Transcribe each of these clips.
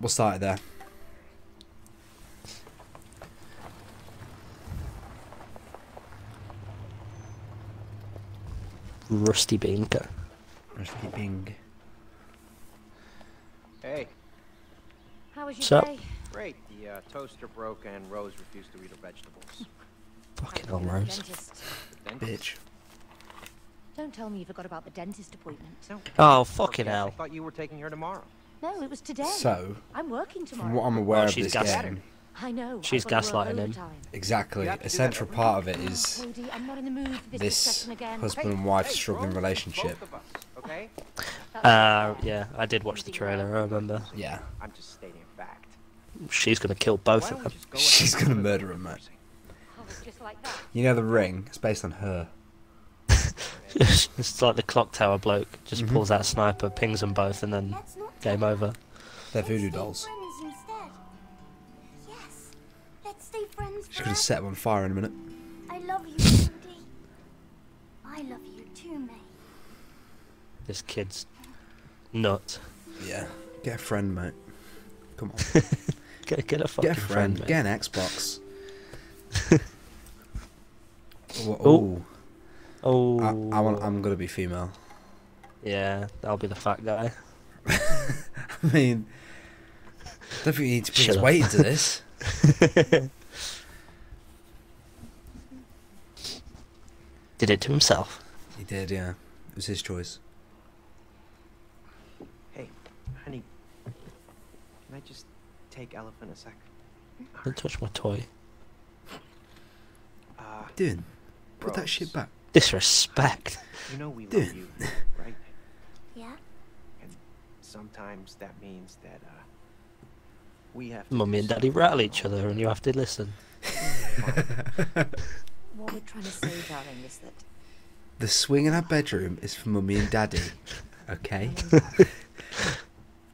We'll start it there. Rusty Bing. Rusty Bing. Hey. How was your day? Great. The toaster broke and Rose refused to eat her vegetables. Fucking hell, Rose. Bitch. Don't tell me you forgot about the dentist appointment. Oh, fucking hell. I thought you were taking her tomorrow. No, it was today. So, I'm working tomorrow. From what I'm aware of this game, I know, she's gaslighting him. Exactly. A central part of it is this husband and wife struggling relationship. Yeah, I did watch the trailer, I remember. Yeah. I'm just stating a fact. She's going to kill both of them. She's going to murder him, mate. You know The Ring? It's based on her. It's like the clock tower bloke. Just pulls out a sniper, pings them both, and then game over. They're voodoo dolls. She's gonna set them on fire in a minute. I love you, Cindy. I love you too, mate. This kid's nut. Yeah, get a friend, mate. Come on. get a fucking friend. Mate. Get an Xbox. Oh. I'm gonna be female. Yeah, I'll be the fat guy. I mean, I don't think you need to put his weight into this. Did it to himself. He did, yeah. It was his choice. Hey, honey, can I just take Elephant a sec? Don't touch my toy. Dude, put that shit back. Disrespect. You know we love you, right? Yeah. And sometimes that means that we have. Mummy and Daddy rattle each other, and you have to listen. What we're trying to say, darling, is that the swing in our bedroom is for Mummy and Daddy, okay?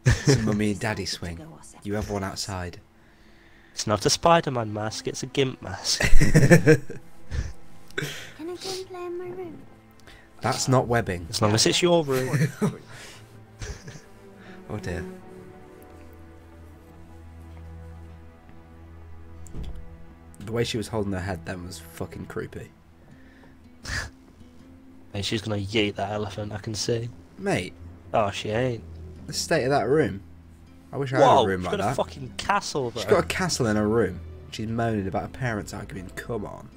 It's a Mummy and Daddy swing. You have one outside. It's not a Spider-Man mask; it's a gimp mask. Can I go and play in my room? That's not webbing. As long as it's your room. Oh dear. The way she was holding her head then was fucking creepy. Mate, she's gonna yeet that elephant, I can see. Mate. Oh, she ain't. The state of that room. I wish I had a room like that. She's got a fucking castle, though. She's got a castle in her room. She's moaning about her parents arguing. Come on.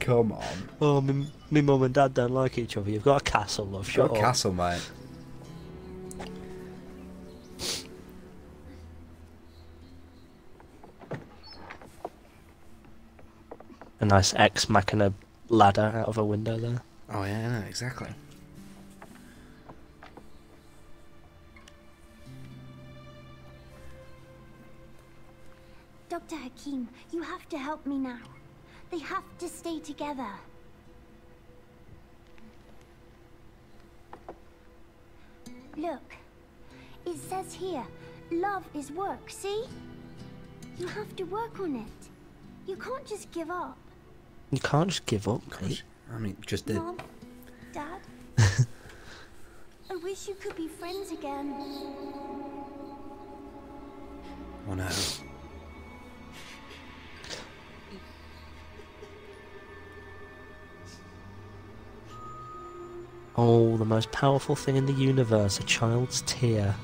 Come on. Oh, me mum and dad don't like each other. You've got a castle, love. Shut up. You've got a castle, mate. A nice Ex Machina ladder out of a window there. Oh yeah, no, exactly. Dr. Hakim, you have to help me now. They have to stay together. Look, it says here, love is work, see? You have to work on it. You can't just give up. You can't just give up, mate. I mean, just did. Mom, Dad, I wish you could be friends again. Oh no. Oh, the most powerful thing in the universe, a child's tear.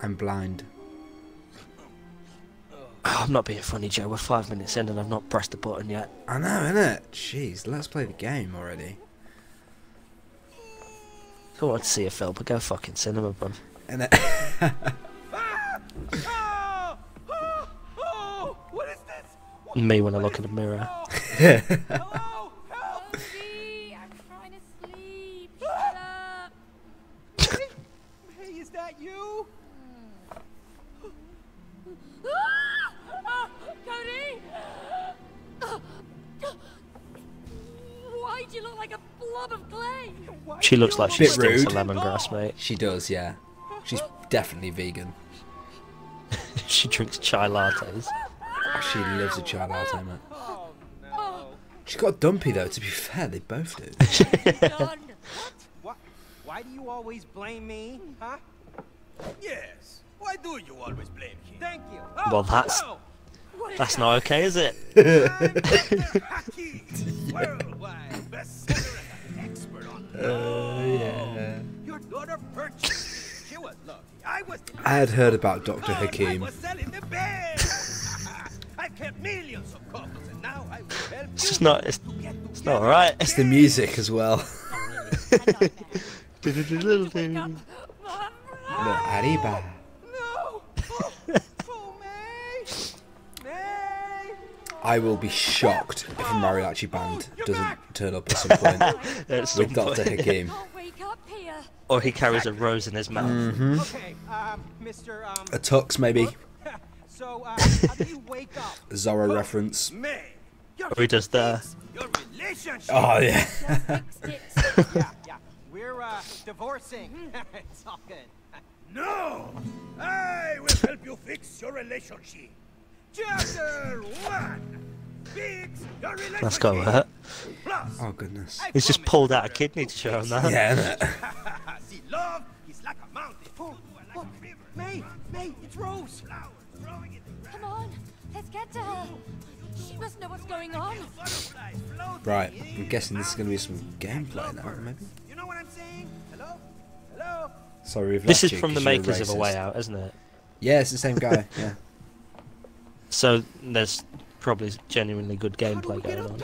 I'm blind. Oh, I'm not being funny, Joe. We're 5 minutes in and I've not pressed the button yet. I know, innit? Jeez, let's play the game already. Go on to see a film, but go fucking cinema, bruv. Innit? What is this? Me when I look in the mirror. Hello, help me! I'm trying to sleep. Shut up. Hey, is that you? Cody! Why do you look like a blob of clay? She looks like she sticks to lemongrass, mate. She does, yeah. She's definitely vegan. She drinks chai lattes. She lives a chai latte, mate. She's got a dumpy though, to be fair, they both do. What? Why do you always blame me? Huh? Yes. Why do you always blame me? Thank you. Oh, well, that's not okay, is it? I'm Dr. Hakim, worldwide bestseller and expert on yeah. Your daughter purchased. She was lucky. I had heard about Dr. Hakim. I've kept millions of couples and now I will help you. It's not alright. It's the music as well. Arriba. No. I will be shocked if a mariachi band doesn't turn up at some point with Dr. Hakim. Or he carries a rose in his mouth. Mm-hmm. Okay, a tux maybe. So, how do you wake up? Zorro reference. Or he does the... Oh, yeah. Yeah. We're divorcing. It's all good. No! I will help you fix your relationship. Chapter 1. Fix your relationship. That's got to hurt. Oh, goodness. He's just pulled out a kidney to show him that. Yeah. See, love is like a mountain. Like a river. May, it's Rose. Flowers. Come on, let's get to her. She must know what's going on. Right, I'm guessing this is going to be some gameplay now, maybe. You know what I'm saying? Hello? Hello? Sorry, we've lost you. This is from the makers of A Way Out, isn't it? Yeah, it's the same guy. Yeah. So there's probably genuinely good gameplay going on.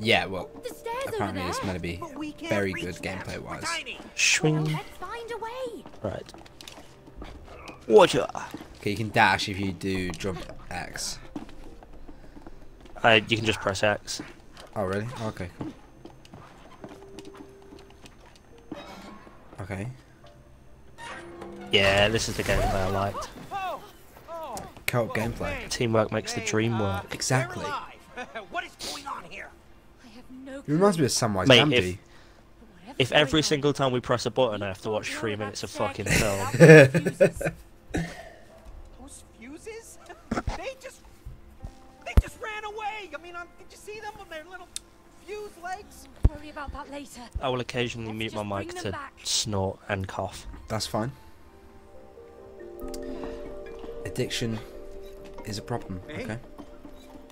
Yeah, well, apparently it's meant to be very good gameplay-wise. Swing. Let's find a way. Right. Water. Okay, you can dash if you do jump X. You can just press X. Oh really? Okay, cool. Okay. Yeah, this is the gameplay I liked. Co-op gameplay. Teamwork makes the dream work. Exactly. What is going on here? I have no clue. It reminds me of Samwise. Mate, if every single time we press a button, I have to watch 3 minutes of fucking film. Those fuses? They just ran away. I mean, did you see them on their little fuse legs? Worry about that later. I will occasionally mute my mic to snort and cough. That's fine. Addiction is a problem. Okay.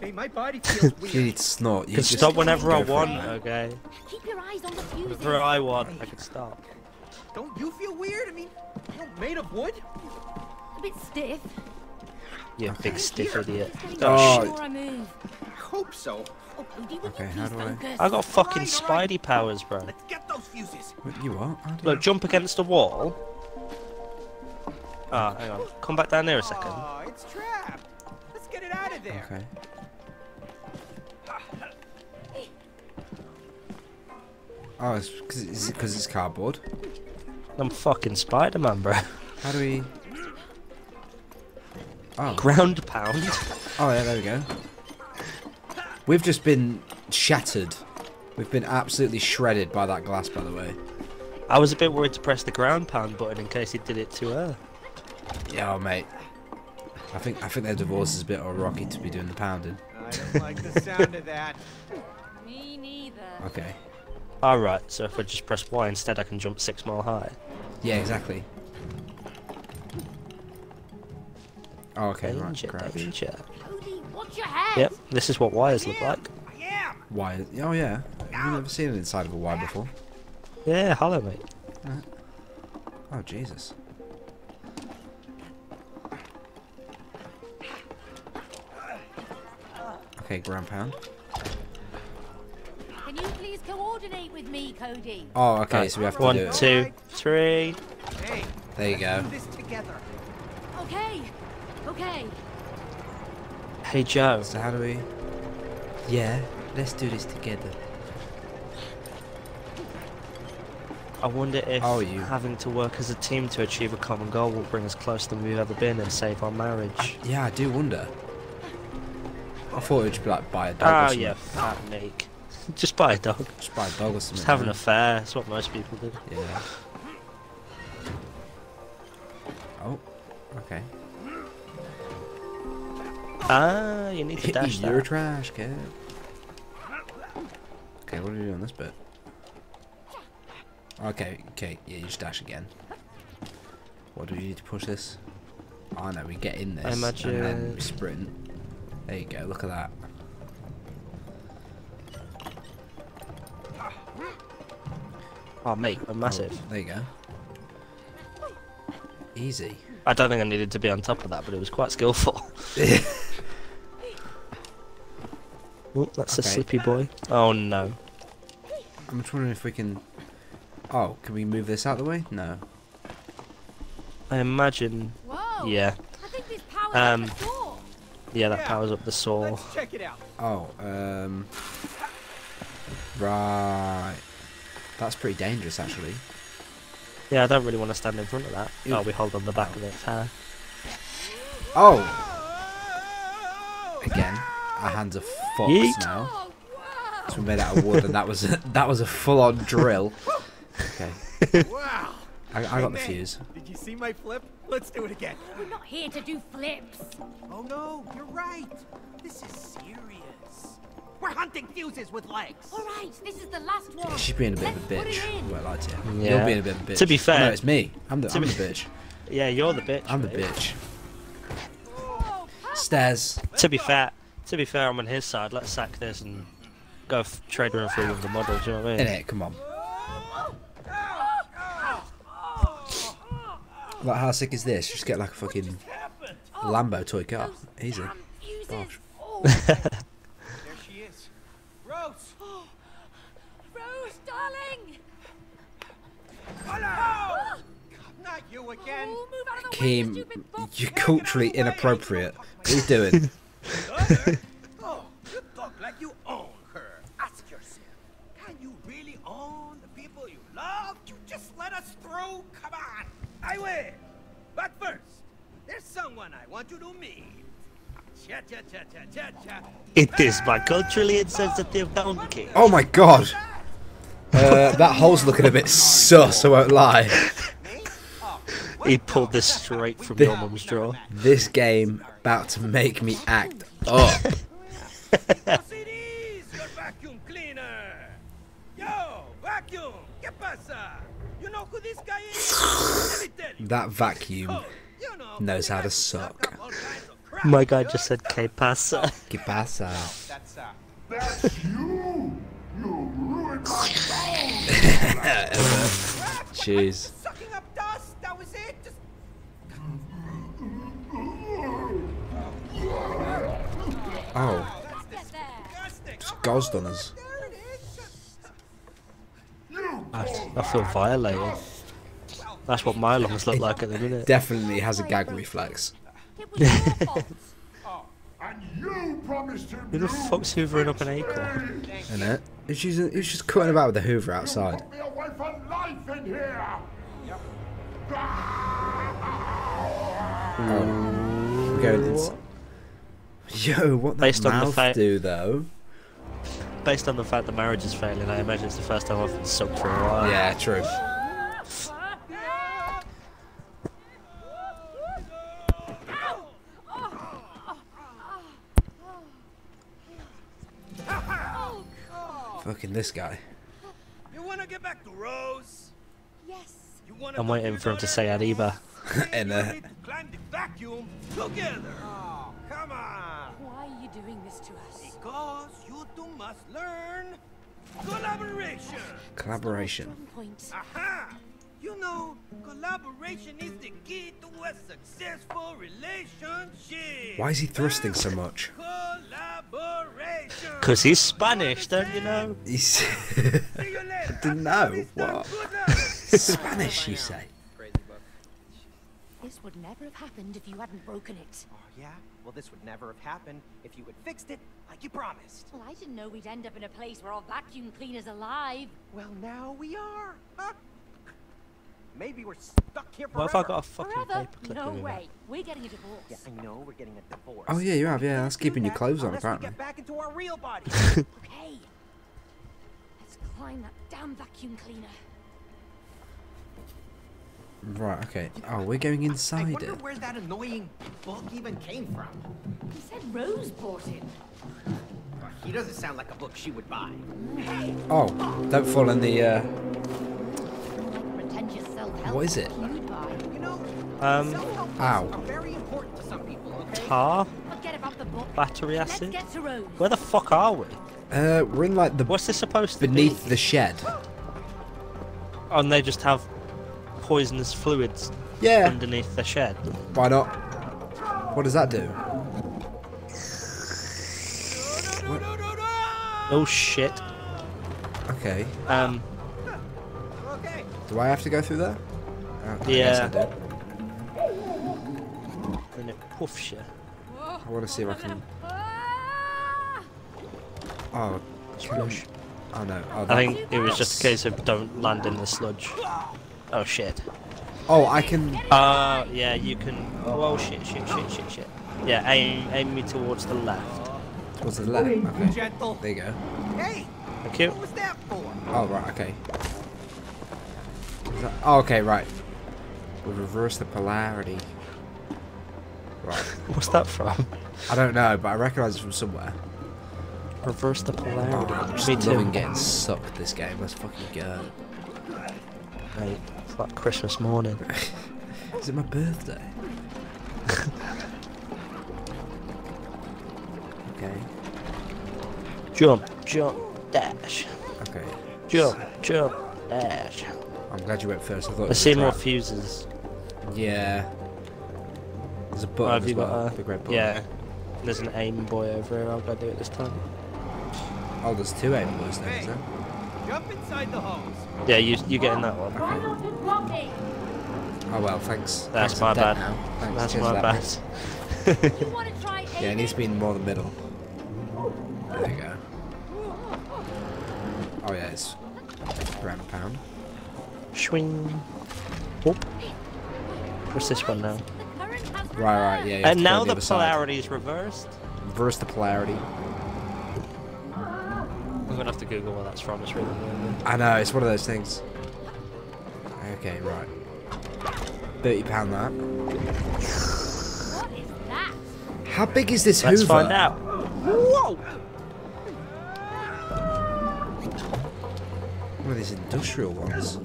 Hey, my body feels weird. You need to snort. You can stop whenever I want, okay? Keep your eyes on the fuses. Whenever I want, I can stop. Don't you feel weird? I mean, you're made of wood? A bit stiff. Yeah, okay. Big stiff idiot. Oh, I hope so. Okay, how do I got fucking Spidey powers, bro. Let's get those fuses. What, you what? Look, jump against the wall. Ah, oh, hang on. Come back down there a second. Oh, it's trapped. Let's get it out of there. Okay. Oh, it's because it's cardboard. I'm fucking Spider-Man, bro. How do we? Oh, ground pound. Oh yeah, there we go. We've just been shattered. We've been absolutely shredded by that glass, by the way. I was a bit worried to press the ground pound button in case he did it to her. Yeah, oh, mate. I think their divorce is a bit rocky to be doing the pounding. I don't like the sound of that. Me neither. Okay. Alright, so if I just press Y instead, I can jump 6 mile high. Yeah, exactly. Oh, okay, danger, right, crap. Yep, this is what wires look like. Wires? Oh, yeah. I've never seen it inside of a wire before. Yeah, hello, mate. Right. Oh, Jesus. Okay, ground pound. Can you please coordinate with me, Cody? Oh, okay, right. So we have to do it. 1, 2, 3. Hey, there you go. Okay. Hey, Joe. So how do we... Yeah, let's do this together. I wonder if having to work as a team to achieve a common goal will bring us closer than we've ever been and save our marriage. Yeah, I do wonder. I thought it would just be like, buy a dog or something. Oh, yeah, fat meek. Just buy a dog. Just buy a dog or something. Just have an affair. That's what most people do. Yeah. Oh. Okay. Ah, you need to dash that. You're a trash cat. Okay, what do we do on this bit? Okay, okay, yeah, you just dash again. What do we need to push this? Oh no, we get in this and then we sprint. There you go, look at that. Oh mate, I'm massive. Oh, there you go. Easy. I don't think I needed to be on top of that, but it was quite skillful. Ooh, that's okay. A slippy boy. Oh no. I'm just wondering if we can... Oh, can we move this out of the way? No. I imagine... Whoa. Yeah. I think this powers up the saw. Yeah, that powers up the saw. Let's check it out. Oh, right. That's pretty dangerous, actually. Yeah, I don't really want to stand in front of that. Ew. Oh, we hold on the back of it. Huh? Oh! Again, our hands are fucked now. So we made out of wood, and that was a full-on drill. Okay. Wow! I got the fuse. Did you see my flip? Let's do it again. We're not here to do flips. Oh no, you're right. This is serious. We're hunting fuses with legs. All right, this is the last one. Yeah, she's being a bit of a bitch. Well, I liked it. Yeah. You're being a bit of a bitch. To be fair, no, it's me. I'm the bitch. Yeah, you're the bitch. I'm the bitch. Whoa, stairs. To be fair, I'm on his side. Let's sack this and go trade around through with the model. Do you know what I mean? Innit, come on. Like, how sick is this? Just get like a fucking Lambo toy car. Easy. Gosh. Hakim, you're culturally inappropriate. What are you doing? Oh, you talk like you own her. Ask yourself, can you really own the people you love? You just let us through. Come on, I will. But first, there's someone I want you to meet. Cha cha cha cha cha cha. It is my culturally insensitive donkey. Oh my god. That hole's looking a bit sus. I won't lie. He pulled this straight from your mum's drawer. This game about to make me act up. That vacuum knows how to suck. My guy just said, "Que pasa? Que pasa?" That's you. You ruined my phone. Jeez. Oh, just gouged on us. I feel violated. That's what my lungs look like at the minute. Definitely has a gag reflex. Who the fuck's hoovering up an acorn? Innit? It's just cutting about with the hoover outside. Yo, what that mouth do though? Based on the fact that marriage is failing, I imagine it's the first time I've been sucked for a while. Yeah, true. Fucking this guy. You wanna get back to Rose? Yes. I'm waiting for him to say Adiba. And climb the vacuum together. Oh, come on. Why are you doing this to us? Because you two must learn collaboration. Collaboration. Aha! You know, collaboration is the key to a successful relationship. Why is he thrusting so much? Because he's Spanish, don't you know? He's I don't know. What? Spanish, you say? This would never have happened if you hadn't broken it. Oh, yeah? Well, this would never have happened if you had fixed it like you promised. Well, I didn't know we'd end up in a place where all vacuum cleaners are alive. Well, now we are. Huh? Maybe we're stuck here forever. What if I got a fucking paperclip? No way. We're getting a divorce. Yeah, I know we're getting a divorce. Oh, yeah, you have. Yeah, that's keeping your clothes on, apparently. Let's get back into our real bodies. Okay. Let's climb that damn vacuum cleaner. Right, okay. Oh, we're going inside it. I wonder where that annoying book even came from. He said Rose bought it. He doesn't sound like a book she would buy. Oh, don't fall in the what is it? Ow. Tar? Battery acid? Where the fuck are we? We're in like the... What's this supposed to be? Beneath the shed. Oh, and they just have poisonous fluids underneath the shed. Why not? What does that do? Oh shit. Okay. Do I have to go through there? Yeah. I do. And it puffs you. I want to see if I can. Oh, sludge. Oh no. Oh, I think it was just a case of don't land in the sludge. Oh shit. Oh, I can. Yeah, you can. Oh shit, shit. Yeah, aim me towards the left. Towards the left. Okay. There you go. Hey. Thank you. What was that for? Oh right. Okay. Oh, okay. Right. We'll reverse the polarity. Right. What's that from? I don't know, but I recognise it from somewhere. Reverse the polarity. Oh, I'm just loving getting sucked at this game. Let's fucking go. Mate, it's like Christmas morning. Is it my birthday? Okay. Jump, dash. Okay. Jump, dash. I'm glad you went first. I thought. I see more fuses. Yeah. There's a button as well, the red button. Yeah, there's an aim boy over here, I'll go do it this time. Oh, there's two aim boys now, is there? Jump inside the holes. Yeah, you getting that one. Okay. Oh well, thanks. That's my bad. That's my bad. Yeah, it needs to be in more the middle. There you go. Oh yeah, it's ground pound. Swing. Whoop. What's this one now? Right, yeah. And now the polarity is reversed. Reverse the polarity. I'm gonna have to Google where that's from. It's really weird. I know, it's one of those things. Okay, right. £30 that. What is that? How big is this Hoover? Let's find out. Whoa! One of these industrial ones.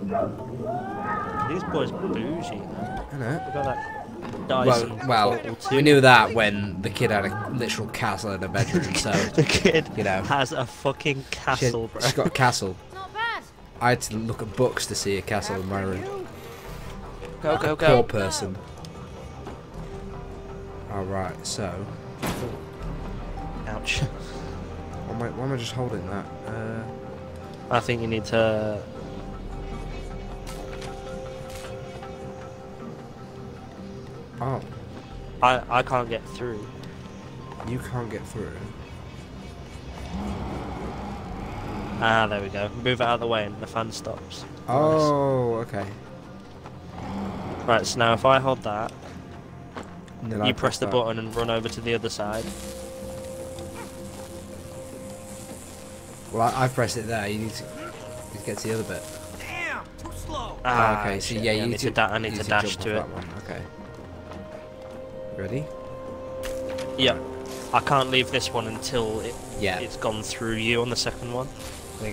These boys are bougie. I know. We've got that. Well, we knew that when the kid had a literal castle in her bedroom, so... The kid has a fucking castle, bro. She's got a castle. Not bad. I had to look at books to see a castle in my room. Go. Poor person. Alright, so... Ouch. Why am I just holding that? I think you need to... Oh. I can't get through. You can't get through. Ah, there we go. Move it out of the way and the fan stops. Oh, nice. Okay. Right, so now if I hold that, you press the button and run over to the other side. Well, I pressed it there. You need to get to the other bit. Damn, too slow. Ah, okay. So yeah, you need to dash to it. Okay. Ready? Yeah. I can't leave this one until it's gone through you on the second one. There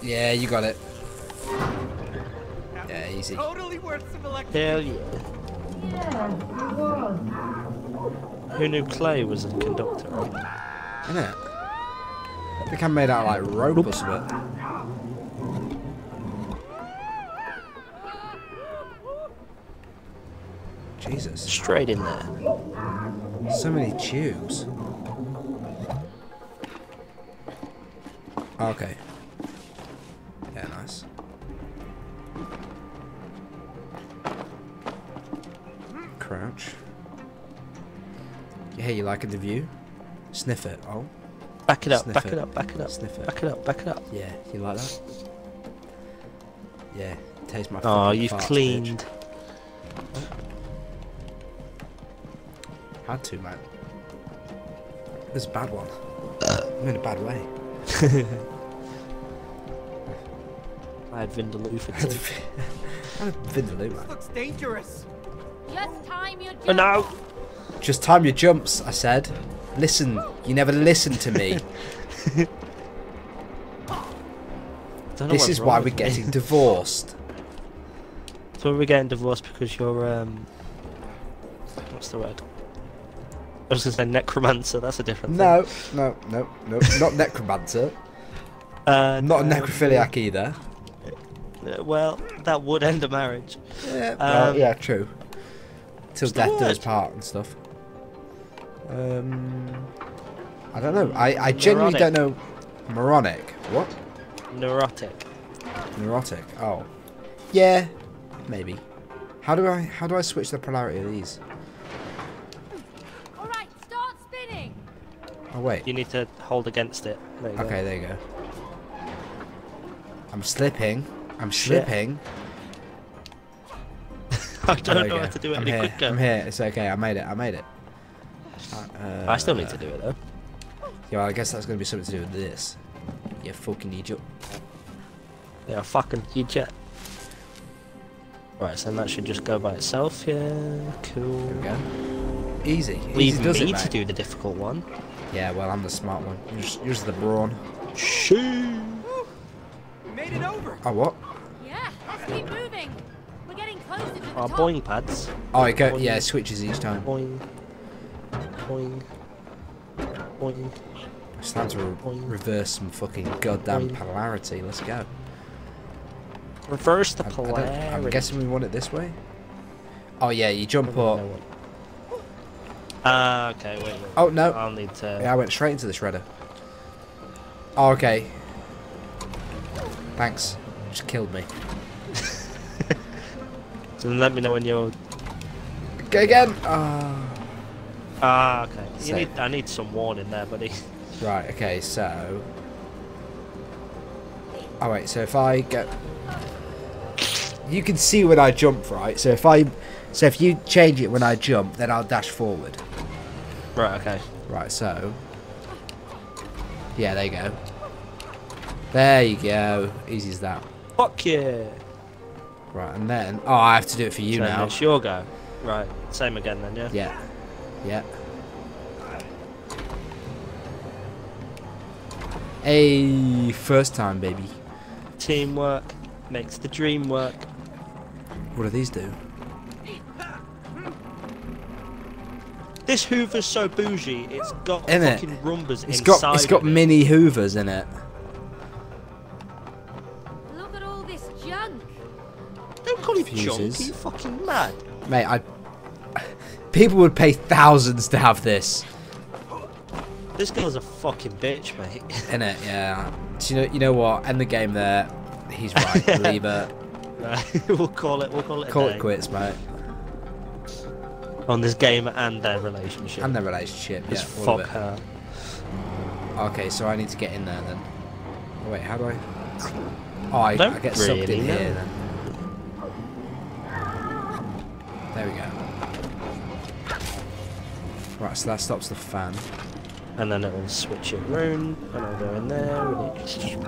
you go. Yeah, you got it. Yeah, easy. Totally worth some electricity. Hell yeah. Who knew clay was a conductor? Right? Isn't it? I think I made out like rope or something. Jesus. Straight in there. So many tubes. Okay. Yeah, nice. Crouch. Yeah, you liking the view? Sniff it. Oh. Back it up, sniff back it up, back it up. Sniff it. Back it up, back it up. Yeah, you like that? Yeah, taste my Oh, you've cleaned. Bitch. Had to, man. This is a bad one. I'm in a bad way. I had Vindaloo for tea. I had Vindaloo, man. This looks dangerous. Just time your jumps. I said. Listen, You never listen to me. This is why we're getting divorced. So we're getting divorced because you're what's the word? I was gonna say necromancer. That's a different thing. No, not necromancer. Not a necrophiliac either. Well, that would end a marriage. Yeah, yeah, true. Till death does part and stuff. I don't know. I genuinely don't know. Moronic. What? Neurotic. Neurotic. Oh. Yeah. Maybe. How do I switch the polarity of these? All right, start spinning. Oh wait. You need to hold against it. There you go. There you go. I'm slipping. I'm slipping. I don't know how to do it any quicker. I'm here. It's okay. I made it. I made it. I still need to do it though. Yeah, well, I guess that's going to be something to do with this. You fucking idiot. Yeah, fucking idiot. Right, so that should just go by itself. Yeah, cool. There we go. Easy. Leave me to do the difficult one. Yeah, well, I'm the smart one. You're just the brawn. Shoo! Made it over. Oh what? Yeah, let's keep moving. We're getting closer to the top. Boing pads. Oh, it goes. Yeah, it switches each time. Boing. Boing. Boing. It's time to reverse some fucking goddamn polarity. Let's go. Reverse the polarity. I'm guessing we want it this way. Oh yeah, you jump up. Okay, wait. Oh no. I'll need to. Yeah, I went straight into the shredder. Oh, okay. Thanks. Just killed me. So let me know when you're. Go again. Ah, okay. You need, I need some warning there, buddy. Right. Okay. So. Oh wait. So if I go, you can see when I jump, right? So if you change it when I jump, then I'll dash forward. Right. Okay. Right. So. Yeah. There you go. There you go. Easy as that. Fuck yeah. Right, and then... Oh, I have to do it for you now. It's your go. Right, same again then, yeah? Yeah. Yeah. Hey, first time, baby. Teamwork makes the dream work. What do these do? This Hoover's so bougie, it's got fucking Roombas inside. It's got mini Hoovers in it. Junk, you fucking mad, mate. People would pay thousands to have this. This girl's a fucking bitch, mate. Innit? Yeah. So you know what? End the game there. He's right. Believe it. We'll call it. We'll call it. Call it quits, mate. On this game and their relationship. And their relationship. Just fuck her. Okay, so I need to get in there then. Oh, wait, how do I? Oh, I get sucked in here then. There we go. Right, so that stops the fan. And then it will switch it round, and I'll go in there.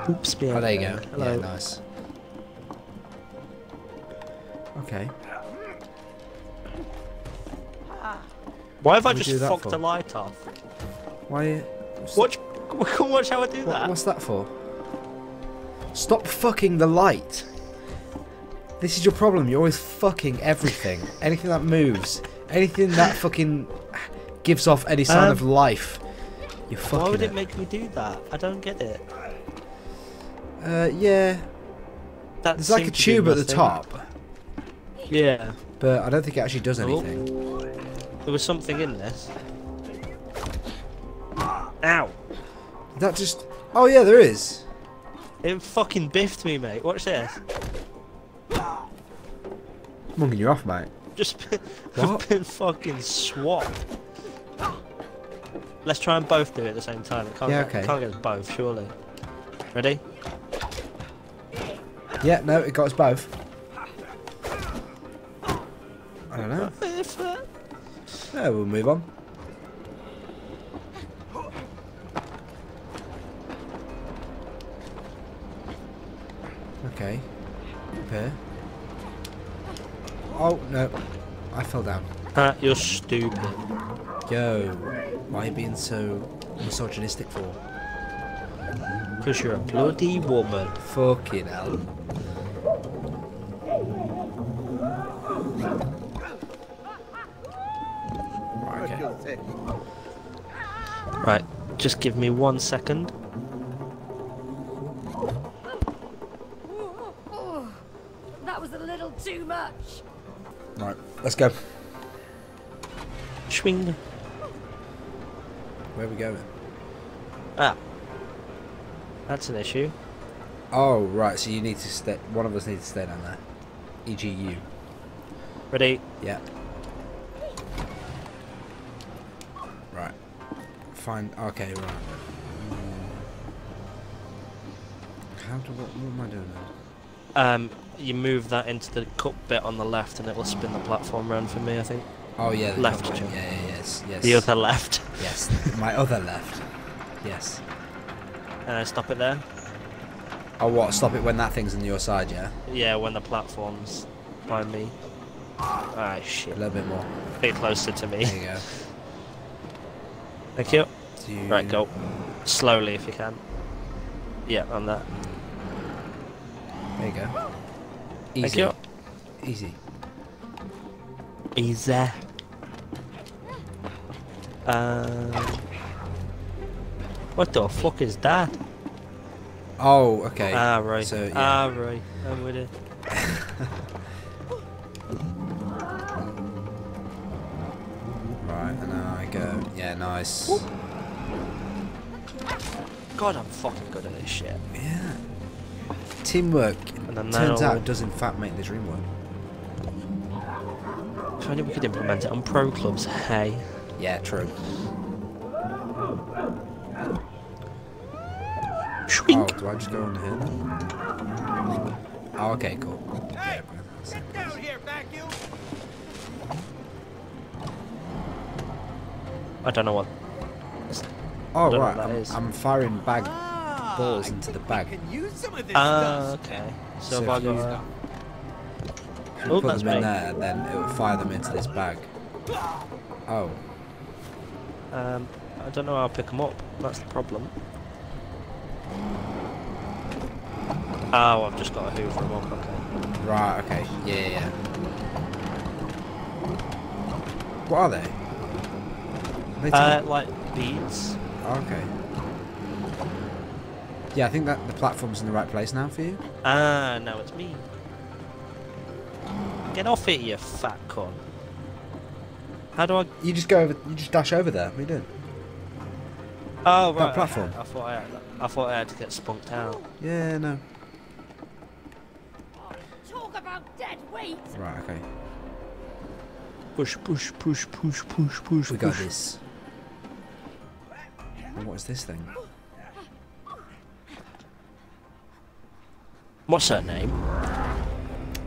Oops, oh, there you go. Hello. Yeah, nice. Okay. Why have I just fucked the light off? Why? Watch how I do that. What's that for? Stop fucking the light. This is your problem. You're always fucking everything. Anything that moves, anything that fucking gives off any sign of life, you're fucking. Why would it make me do that? I don't get it. Yeah. There's like a tube at the top. Yeah. But I don't think it actually does anything. There was something in this. Ow. That just. Oh yeah, there is. It fucking biffed me, mate. Watch this. Mugging you off, mate. I've been fucking swapped. Let's try and both do it at the same time. It can't, it can't get us both, surely. Ready? Yeah, no, it got us both. I don't know. Yeah, we'll move on. Okay. Prepare. Oh, no. I fell down. You're stupid. Yo, why are you being so misogynistic for? Because you're a bloody woman. Fucking hell. Right, okay. Right, just give me 1 second. That was a little too much. Right, let's go. Schwing. Where are we going? Ah. That's an issue. Oh, right, so you need to stay, one of us needs to stay down there. E.g. you. Ready? Yeah. Right. Fine, okay, right. How do, what am I doing now? You move that into the cup bit on the left and it will spin the platform around for me, I think. Oh yeah, the left. Yeah, yeah, yes, yes. The other left. Yes, my other left. Yes. And then stop it there. Oh what? Stop it when that thing's on your side, yeah. Yeah, when the platform's by me. Ah shit. A little bit more. A bit closer to me. There you go. Thank you. Two. Right, go. Slowly if you can. Yeah, on that. There you go. Easy. Thank you. Easy. Easy. What the fuck is that? Oh, okay. Ah, right. So, yeah. Ah, right. I'm with it. Right, and now I go. Yeah, nice. Ooh. God, I'm fucking good at this shit. Yeah. Teamwork, turns out, does in fact make the dream work. If only we could implement it on pro clubs, hey. Yeah, true. Oh, do I just go on here then? Oh, okay, cool. Hey, get down here, vacuum. I don't know what. Oh, right, I'm firing bag balls into the bag. Ah, okay. So if I go... put them in there, then it will fire them into this bag. Oh. I don't know how I'll pick them up. That's the problem. Oh, I've just got a hoover them up. Okay. Right. Okay. Yeah, yeah. What are they? Like beads. Okay. Yeah, I think that the platform's in the right place now for you. Ah, now it's me. Get off it, you fat con. How do I... You just go over... You just dash over there. What are you doing? Oh, right. That platform. I thought I had to get spunked out. Yeah, no. Talk about dead weight! Right, okay. Push, push, push, push, push, push, We got this. And what is this thing? What's her name?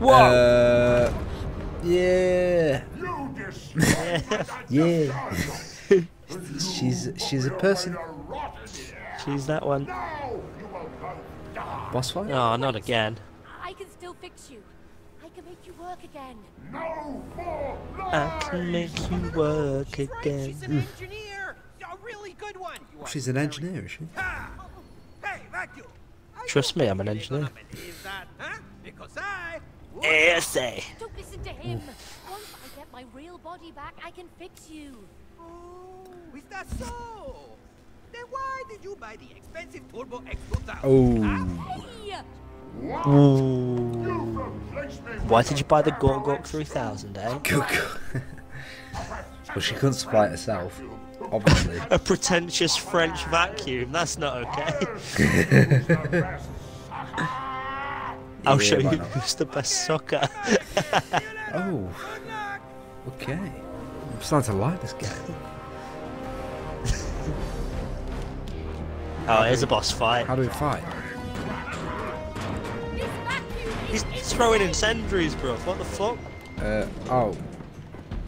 Whoa! Yeah. Yeah. She's a person. She's that one. Boss fight? Oh, not again. I can still fix you. I can make you work again. I can make you work again. She's an engineer. A really good one. She's an engineer, is she? Hey, vacuum. Trust me, I'm an engineer. Don't listen to him. Once I get my real body back, I can fix you. Oh, is that so? Then why did you buy the expensive Turbo X2000? Oh. Ooh. Why did you buy the Gorgok 3000, eh? Well, she couldn't supply it herself, obviously. A pretentious French vacuum, that's not okay. I'll show you who's the best sucker. Oh. Okay. I'm starting to like this game. Oh, here's a boss fight. How do we fight? He's throwing incendiaries, bro. What the fuck?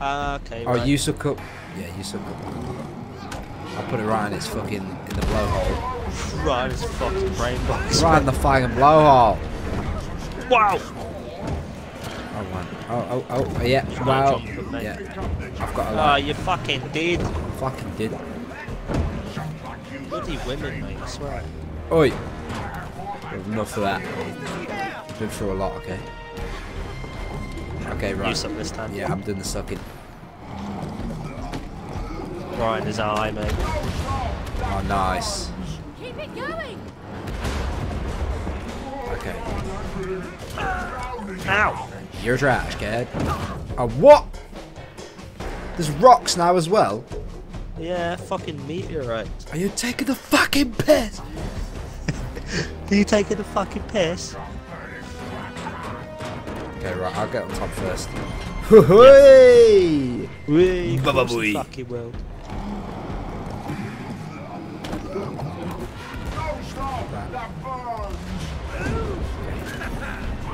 Okay. Oh, right. You suck up. Yeah, you suck up. I'll put it right in its fucking in the blowhole. Right in its fucking brain box. Right in the fucking blowhole. Wow! Oh man. Oh, oh, oh, yeah. Wow. Yeah. I've got a lot. Oh, you fucking did. I fucking did. bloody women, mate, I swear. Oi! Enough of that. I've been through a lot, okay? Okay, right. You suck this time. Yeah, I'm doing the sucking. Right in his eye, mate. Oh, nice. Keep it going! Okay. Ow! You're trash, kid. Oh, what? There's rocks now as well? Yeah, fucking meteorites. Are you taking the fucking piss? Are you taking the fucking piss? Okay, right, I'll get on top first. Hoo-hoo! Wee! Baba-booey! Fucking world.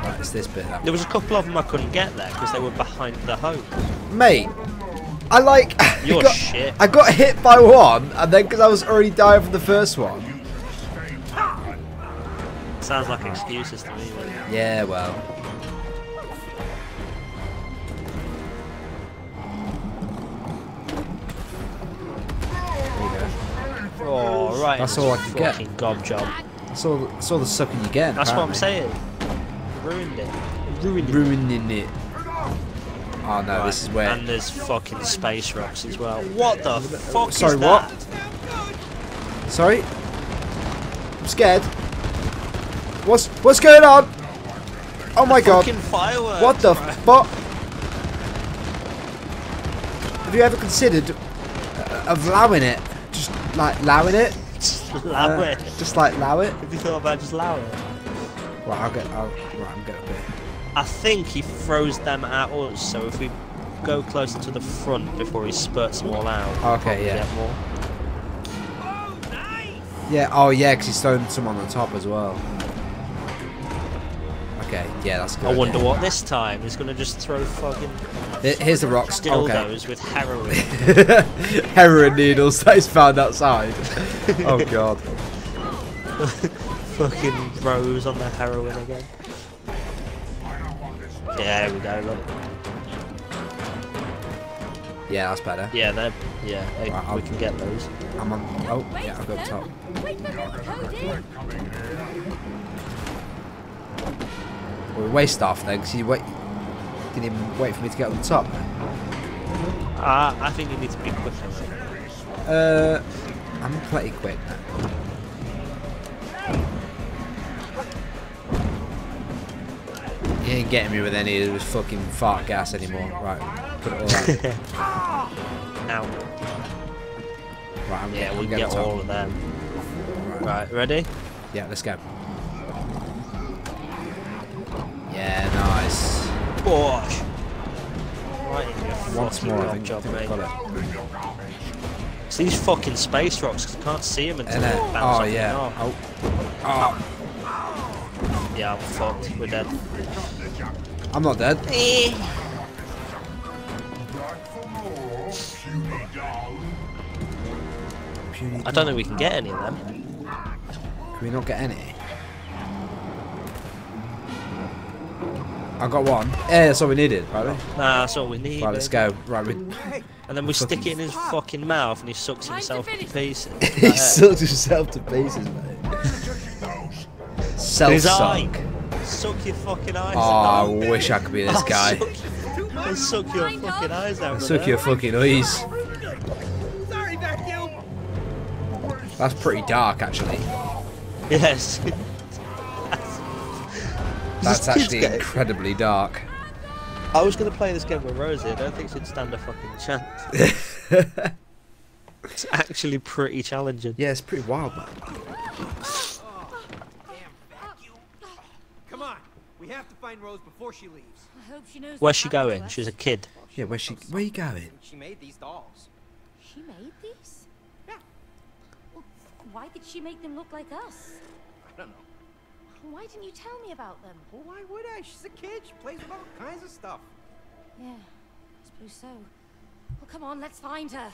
Right, it's this bit. There was a couple of them I couldn't get there because they were behind the hose. Mate! I like. I got hit by one, and then because I was already dying from the first one. Sounds like excuses to me. Really. Yeah, well. There you go. Oh, right. That's all I can get. Fucking gob job. That's all the sucking you get. That's apparently. What I'm saying. Ruined it. Ruining it. Oh no, right. This is where. And there's fucking space rocks as well. What the fuck is that? What? Sorry? I'm scared. What's going on? Oh my god. Fucking fireworks. What the fuck? Have you ever considered of allowing it? Just like allowing it? Just allow it. Just like allow it? Have you thought about just allowing it? Right, I'm getting a bit. I think he throws them at us, so if we go closer to the front before he spurts them all out, okay, yeah. Get more. Oh, nice. Yeah, oh yeah, because he's thrown some on the top as well. Okay, yeah, that's good. I wonder what this time is going to just throw fucking... Here's the rocks. Dildos with heroin. Heroin needles that he's found outside. Oh god. Fucking Rose on the heroin again. Yeah, there we go, look. Yeah, that's better. Yeah, they're... Yeah, hey, right, we can get those. I'm on... Oh, yeah, I've got top. Well, we waste off then, because you wait... Didn't even wait for me to get on the top. I think you need to be quicker. Right? I'm pretty quick now. He ain't getting me with any of his fucking fart gas anymore. Right, put it all out. Now. Right, I'm yeah, we'll get all of them. Right, ready? Yeah, let's go. Yeah, nice. Bosh! Right, once more, I think I've got it. It's these fucking space rocks, because I can't see them until they bounce off the arm. Oh, yeah. Yeah, I'm fucked. We're dead. I'm not dead. I don't think we can get any of them. Can we not get any? I got one. Yeah, that's all we needed, right? Nah, that's all we need. Right, let's go. Right, and then we stick it in his fucking mouth and he sucks himself to pieces. He sucks himself to pieces, mate. Self-suck. Suck your fucking eyes out. Oh, I wish I could be this guy. Suck your fucking eyes out. Suck your fucking eyes. That's pretty dark, actually. Yes. That's actually incredibly dark. I was going to play this game with Rosie. I don't think she'd stand a fucking chance. It's actually pretty challenging. Yeah, it's pretty wild, man. We have to find Rose before she leaves. I hope she knows where's she going? She's a kid. Yeah, where are you going? She made these dolls. She made these? Yeah. Well, why did she make them look like us? I don't know. Why didn't you tell me about them? Well, why would I? She's a kid. She plays with all kinds of stuff. Yeah, I suppose so. Well, come on, let's find her.